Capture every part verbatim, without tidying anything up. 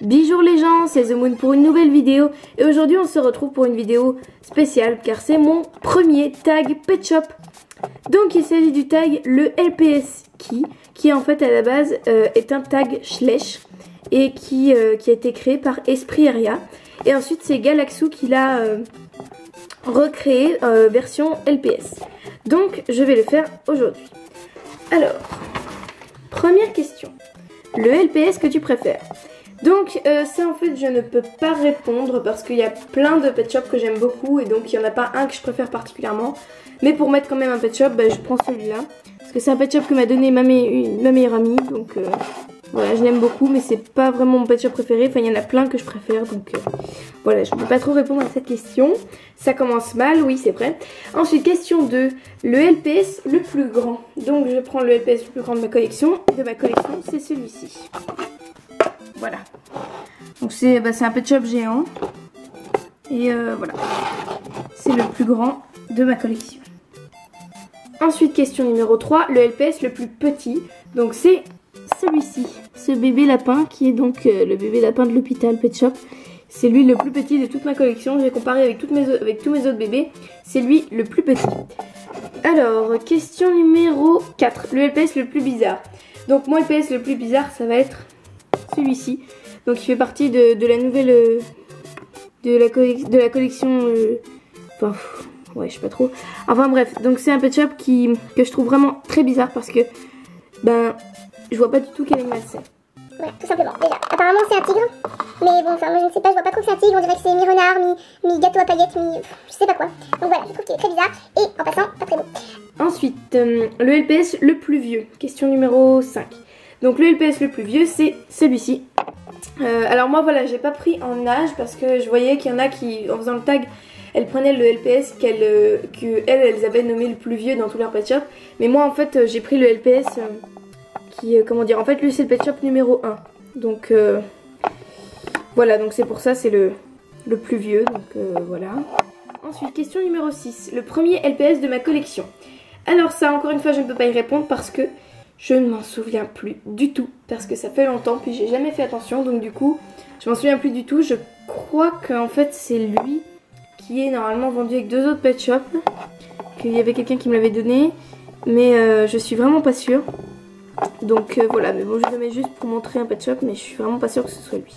Bonjour les gens, c'est The Moon pour une nouvelle vidéo et aujourd'hui on se retrouve pour une vidéo spéciale car c'est mon premier tag Pet Shop. Donc il s'agit du tag le L P S qui, qui en fait à la base euh, est un tag Schleiche et qui, euh, qui a été créé par Esprit Eria. Et ensuite c'est Galaxou qui l'a euh, recréé euh, version L P S. Donc je vais le faire aujourd'hui. Alors, première question, le L P S que tu préfères? Donc euh, ça en fait je ne peux pas répondre parce qu'il y a plein de pet shops que j'aime beaucoup et donc il n'y en a pas un que je préfère particulièrement. Mais pour mettre quand même un pet shop, bah, je prends celui-là. Parce que c'est un pet shop que m'a donné ma, me ma meilleure amie. Donc euh, voilà, je l'aime beaucoup mais c'est pas vraiment mon pet shop préféré. Enfin il y en a plein que je préfère donc euh, voilà, je ne peux pas trop répondre à cette question. Ça commence mal, oui c'est vrai. Ensuite question deux, le L P S le plus grand. Donc je prends le L P S le plus grand de ma collection. Et de ma collection c'est celui-ci. Voilà, donc c'est bah, un pet shop géant et euh, voilà, c'est le plus grand de ma collection. Ensuite question numéro trois, le L P S le plus petit, donc c'est celui-ci, ce bébé lapin qui est donc euh, le bébé lapin de l'hôpital Pet Shop. C'est lui le plus petit de toute ma collection, j'ai comparé avec, toutes mes, avec tous mes autres bébés, c'est lui le plus petit. Alors question numéro quatre, le L P S le plus bizarre, donc mon L P S le plus bizarre ça va être... celui-ci, donc il fait partie de, de la nouvelle euh, de, la de la collection euh, enfin pff, ouais je sais pas trop, enfin bref, donc c'est un pet shop qui, que je trouve vraiment très bizarre parce que ben je vois pas du tout quel animal c'est. Ouais, tout simplement. Déjà, apparemment c'est un tigre, mais bon, enfin moi je ne sais pas, je vois pas trop que c'est un tigre, on dirait que c'est mi-renard, mi, mi gâteau à paillettes, mi je sais pas quoi. Donc voilà, je trouve qu'il est très bizarre et en passant pas très beau. Ensuite, euh, le L P S le plus vieux, question numéro cinq. Donc le L P S le plus vieux c'est celui-ci. euh, Alors moi voilà, j'ai pas pris en âge parce que je voyais qu'il y en a qui en faisant le tag elles prenaient le L P S qu'elles euh, que elles, elles avaient nommé le plus vieux dans tous leurs pet shops. Mais moi en fait j'ai pris le L P S euh, qui euh, comment dire, en fait lui c'est le pet shop numéro un. Donc euh, voilà, donc c'est pour ça c'est le, le plus vieux. Donc euh, voilà. Ensuite question numéro six, le premier L P S de ma collection. Alors ça encore une fois je ne peux pas y répondre parce que je ne m'en souviens plus du tout parce que ça fait longtemps puis j'ai jamais fait attention donc du coup je m'en souviens plus du tout. Je crois qu'en fait c'est lui qui est normalement vendu avec deux autres pet shops, qu'il y avait quelqu'un qui me l'avait donné mais euh, je suis vraiment pas sûre donc euh, voilà, mais bon je le mets juste pour montrer un pet shop mais je suis vraiment pas sûre que ce soit lui.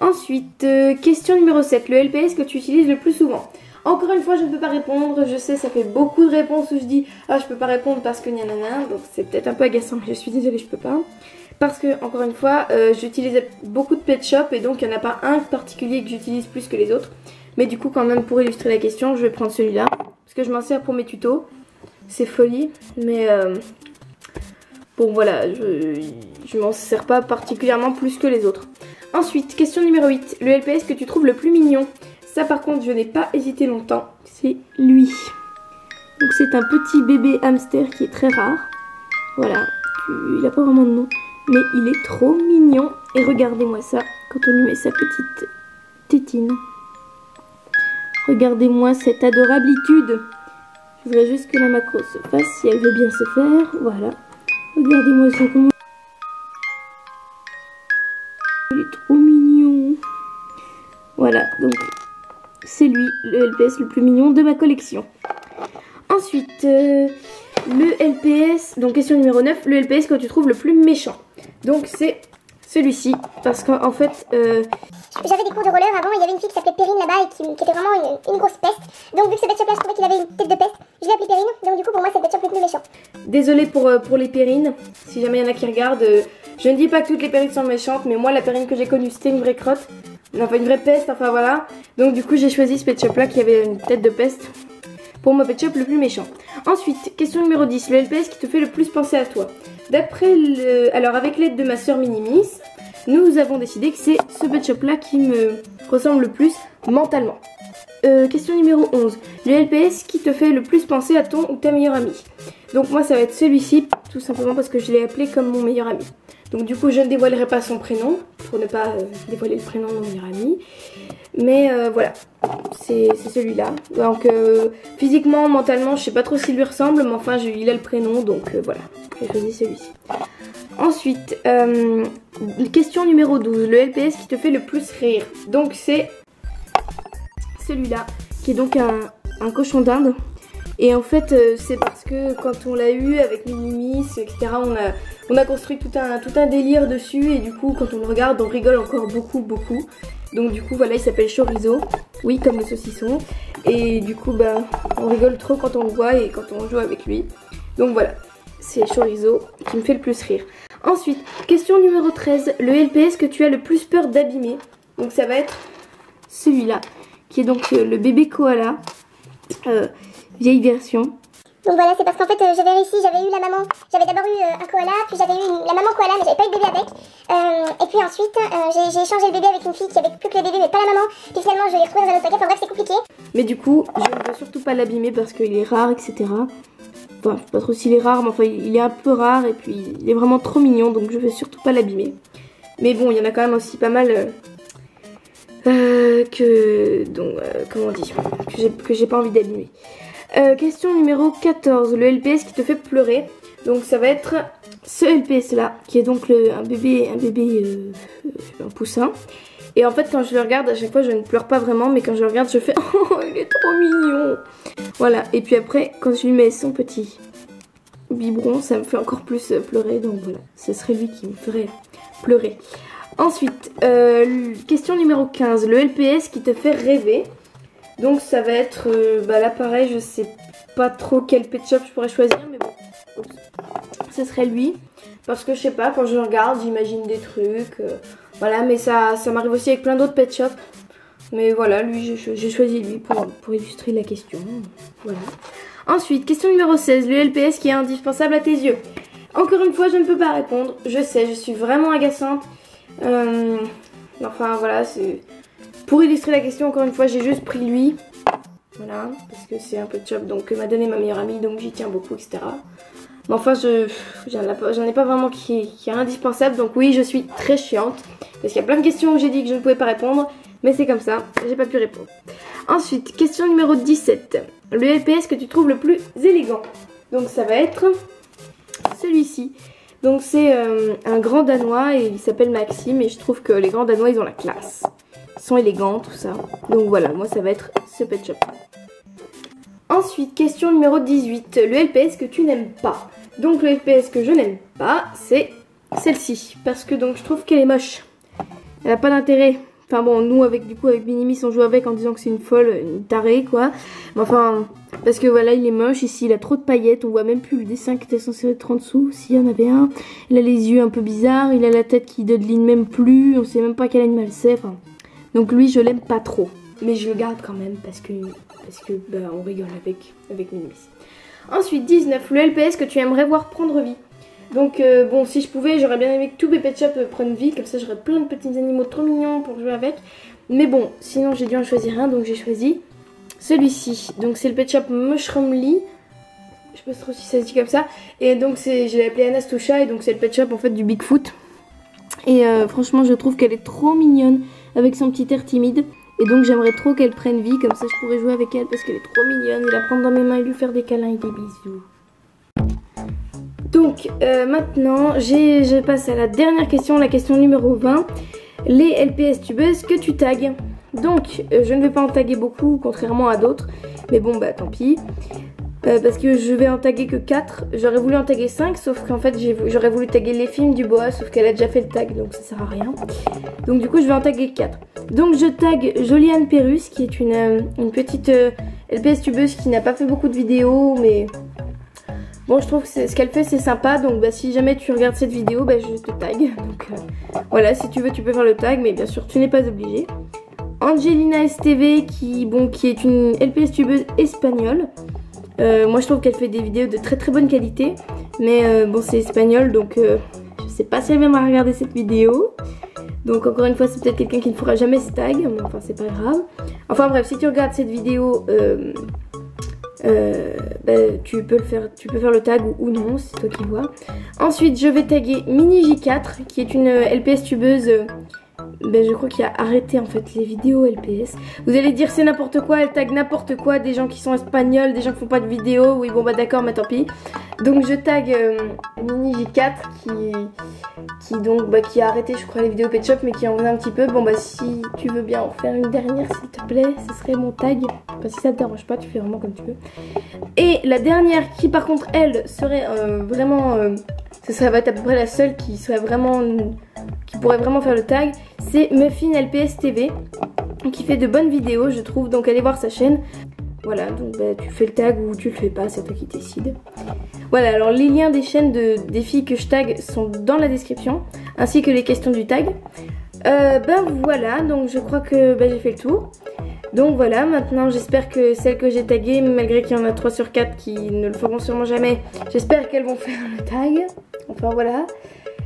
Ensuite euh, question numéro sept, le L P S que tu utilises le plus souvent. Encore une fois, je ne peux pas répondre, je sais, ça fait beaucoup de réponses où je dis « Ah, je peux pas répondre parce que nanana », donc c'est peut-être un peu agaçant, mais je suis désolée, je peux pas. Parce que, encore une fois, euh, j'utilise beaucoup de pet shop et donc il n'y en a pas un particulier que j'utilise plus que les autres. Mais du coup, quand même, pour illustrer la question, je vais prendre celui-là, parce que je m'en sers pour mes tutos. C'est folie, mais euh, bon voilà, je, je m'en sers pas particulièrement plus que les autres. Ensuite, question numéro huit, le L P S que tu trouves le plus mignon? Ça par contre je n'ai pas hésité longtemps, c'est lui. Donc c'est un petit bébé hamster qui est très rare. Voilà, il n'a pas vraiment de nom, mais il est trop mignon. Et regardez-moi ça, quand on lui met sa petite tétine. Regardez-moi cette adorablitude. Je voudrais juste que la macro se fasse, si elle veut bien se faire, voilà. Regardez-moi ça comment... il est trop mignon. Voilà, donc... c'est lui, le L P S le plus mignon de ma collection. Ensuite, euh, le L P S... donc question numéro neuf, le L P S que tu trouves le plus méchant. Donc c'est celui-ci, parce qu'en fait... Euh... j'avais des cours de roller avant, il y avait une fille qui s'appelait Perrine là-bas et qui, qui était vraiment une, une grosse peste. Donc vu que ce pet shop là je trouvais qu'il avait une tête de peste, je l'ai appelé Perrine, donc du coup pour moi c'est le pet shop le plus méchant. Désolée pour, euh, pour les Perrines, si jamais il y en a qui regardent. Euh, je ne dis pas que toutes les Perrines sont méchantes, mais moi la Perrine que j'ai connue c'était une vraie crotte. Enfin une vraie peste, enfin voilà. Donc du coup j'ai choisi ce pet shop là qui avait une tête de peste pour mon pet shop le plus méchant. Ensuite question numéro dix, le L P S qui te fait le plus penser à toi. D'après le... alors avec l'aide de ma soeur Minimis, nous avons décidé que c'est ce pet shop là qui me ressemble le plus mentalement. euh, Question numéro onze, le L P S qui te fait le plus penser à ton ou ta meilleure amie. Donc moi ça va être celui-ci, tout simplement parce que je l'ai appelé comme mon meilleur ami. Donc du coup je ne dévoilerai pas son prénom pour ne pas euh, dévoiler le prénom de mon meilleur ami. Mais euh, voilà, c'est celui-là. Donc euh, physiquement, mentalement, je sais pas trop s'il lui ressemble, mais enfin je, il a le prénom, donc euh, voilà, j'ai choisi celui-ci. Ensuite, euh, question numéro douze, le L P S qui te fait le plus rire. Donc c'est celui-là, qui est donc un, un cochon d'Inde. Et en fait, c'est parce que quand on l'a eu avec Minimis, et cetera, on a, on a construit tout un, tout un délire dessus. Et du coup, quand on le regarde, on rigole encore beaucoup, beaucoup. Donc du coup, voilà, il s'appelle chorizo. Oui, comme le saucisson. Et du coup, ben, on rigole trop quand on le voit et quand on joue avec lui. Donc voilà, c'est chorizo qui me fait le plus rire. Ensuite, question numéro treize. Le L P S que tu as le plus peur d'abîmer. Donc ça va être celui-là, qui est donc le bébé koala. Euh... Vieille version. Donc voilà, c'est parce qu'en fait euh, j'avais réussi, j'avais eu la maman, j'avais d'abord eu euh, un koala, puis j'avais eu une, la maman koala, mais j'avais pas eu de bébé avec. Euh, et puis ensuite, euh, j'ai échangé le bébé avec une fille qui avait plus que le bébé, mais pas la maman. Puis finalement, je l'ai retrouvé dans un autre paquet. Enfin bref, c'est compliqué. Mais du coup, je ne veux surtout pas l'abîmer parce qu'il est rare, et cetera. Enfin, je sais pas trop s'il est rare, mais enfin, il est un peu rare et puis il est vraiment trop mignon, donc je veux surtout pas l'abîmer. Mais bon, il y en a quand même aussi pas mal. Euh... Euh, que donc euh, comment on dit, que j'ai pas envie d'abîmer. Euh, question numéro quatorze, le L P S qui te fait pleurer. Donc ça va être ce L P S là, qui est donc le, un bébé, un bébé, euh, un poussin. Et en fait quand je le regarde, à chaque fois je ne pleure pas vraiment, mais quand je le regarde je fais oh il est trop mignon. Voilà, et puis après quand je lui mets son petit biberon, ça me fait encore plus pleurer, donc voilà, ce serait lui qui me ferait pleurer. Ensuite, euh, question numéro quinze, le L P S qui te fait rêver. Donc ça va être, euh, bah là pareil, je sais pas trop quel Pet Shop je pourrais choisir, mais bon, Oups. ce serait lui. Parce que je sais pas, quand je regarde, j'imagine des trucs, euh, voilà, mais ça, ça m'arrive aussi avec plein d'autres Pet Shop. Mais voilà, lui, j'ai choisi lui pour, pour illustrer la question, voilà. Ensuite, question numéro seize, le L P S qui est indispensable à tes yeux. Encore une fois, je ne peux pas répondre, je sais, je suis vraiment agaçante. Euh, enfin voilà, c'est pour illustrer la question. Encore une fois, j'ai juste pris lui, voilà, parce que c'est un peu de chop, donc que m'a donné ma meilleure amie, donc j'y tiens beaucoup, etc. Mais enfin, je j'en ai pas vraiment qui, qui est indispensable, donc oui, je suis très chiante parce qu'il y a plein de questions où j'ai dit que je ne pouvais pas répondre, mais c'est comme ça, j'ai pas pu répondre. Ensuite, question numéro dix-sept, le L P S que tu trouves le plus élégant. Donc ça va être celui-ci. Donc c'est euh, un grand danois et il s'appelle Maxime, et je trouve que les grands danois ils ont la classe. Ils sont élégants, tout ça. Donc voilà, moi ça va être ce Pet Shop. Ensuite, question numéro dix-huit, le L P S que tu n'aimes pas. Donc le L P S que je n'aime pas, c'est celle-ci. Parce que donc je trouve qu'elle est moche. Elle n'a pas d'intérêt. Enfin bon, nous avec du coup avec Minimis on joue avec en disant que c'est une folle, une tarée quoi. Mais enfin, parce que voilà, il est moche ici, il a trop de paillettes, on voit même plus le dessin qui était censé être en dessous, s'il y en avait un. Il a les yeux un peu bizarres, il a la tête qui dodeline même plus, on sait même pas quel animal c'est. Enfin, donc lui je l'aime pas trop, mais je le garde quand même parce que, parce que bah, on rigole avec, avec Minimis. Ensuite dix-neuf, le L P S que tu aimerais voir prendre vie. Donc euh, bon, si je pouvais, j'aurais bien aimé que tous mes Pet Shop prennent vie, comme ça j'aurais plein de petits animaux trop mignons pour jouer avec. Mais bon, sinon j'ai dû en choisir un, donc j'ai choisi celui-ci. Donc c'est le Pet Shop Mushroom Lee, je sais pas trop si ça se dit comme ça. Et donc je l'ai appelé Anna Stoucha, et donc c'est le Pet Shop en fait du Bigfoot. Et euh, franchement je trouve qu'elle est trop mignonne avec son petit air timide. Et donc j'aimerais trop qu'elle prenne vie, comme ça je pourrais jouer avec elle parce qu'elle est trop mignonne. Et la prendre dans mes mains et lui faire des câlins et des bisous. Donc euh, maintenant, je passe à la dernière question, la question numéro vingt. Les L P S tubeuses que tu tagues. Donc euh, je ne vais pas en taguer beaucoup, contrairement à d'autres. Mais bon, bah tant pis. Euh, parce que je vais en taguer que quatre. J'aurais voulu en taguer cinq, sauf qu'en fait j'aurais voulu taguer les films du boa, sauf qu'elle a déjà fait le tag, donc ça sert à rien. Donc du coup, je vais en taguer quatre. Donc je tague Jolie-Anne Perrus, qui est une, euh, une petite euh, L P S tubeuse qui n'a pas fait beaucoup de vidéos, mais... Bon, je trouve que ce qu'elle fait c'est sympa, donc bah, si jamais tu regardes cette vidéo, bah, je te tag. Donc euh, voilà, si tu veux tu peux faire le tag, mais bien sûr tu n'es pas obligé. Angelina Stv, qui, bon, qui est une L P S tubeuse espagnole. Euh, moi je trouve qu'elle fait des vidéos de très très bonne qualité, mais euh, bon, c'est espagnol, donc euh, je sais pas si elle viendra regarder cette vidéo. Donc encore une fois, c'est peut-être quelqu'un qui ne fera jamais ce tag, mais enfin c'est pas grave. Enfin bref, si tu regardes cette vidéo... Euh, Euh, bah, tu, peux le faire, tu peux faire le tag ou, ou non, c'est toi qui vois. Ensuite je vais taguer Mini J quatre, qui est une L P S tubeuse, euh, bah, je crois qu'il a arrêté en fait les vidéos L P S. Vous allez dire c'est n'importe quoi, elle tag n'importe quoi, des gens qui sont espagnols, des gens qui font pas de vidéos. Oui bon bah d'accord, mais tant pis. Donc je tag euh, Mini J quatre qui, qui, donc, bah, qui a arrêté je crois les vidéos Pet Shop mais qui en faisait un petit peu. Bon bah si tu veux bien en faire une dernière s'il te plaît, ce serait mon tag. Enfin, si ça te dérange pas, tu fais vraiment comme tu veux. Et la dernière qui par contre elle serait euh, vraiment... Euh, ce serait bah, à peu près la seule qui serait vraiment... qui pourrait vraiment faire le tag, c'est MuffinLPSTV qui fait de bonnes vidéos je trouve, donc allez voir sa chaîne. Voilà, donc bah, tu fais le tag ou tu le fais pas, c'est toi qui décides. Voilà, alors les liens des chaînes de, des filles que je tag sont dans la description, ainsi que les questions du tag. Euh, ben bah, voilà, donc je crois que bah, j'ai fait le tour. Donc voilà, maintenant j'espère que celles que j'ai taguées, malgré qu'il y en a trois sur quatre qui ne le feront sûrement jamais, j'espère qu'elles vont faire le tag. Enfin voilà.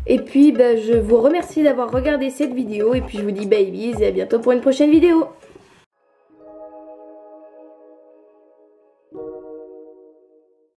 Et puis bah, je vous remercie d'avoir regardé cette vidéo et puis je vous dis bye bis et à bientôt pour une prochaine vidéo.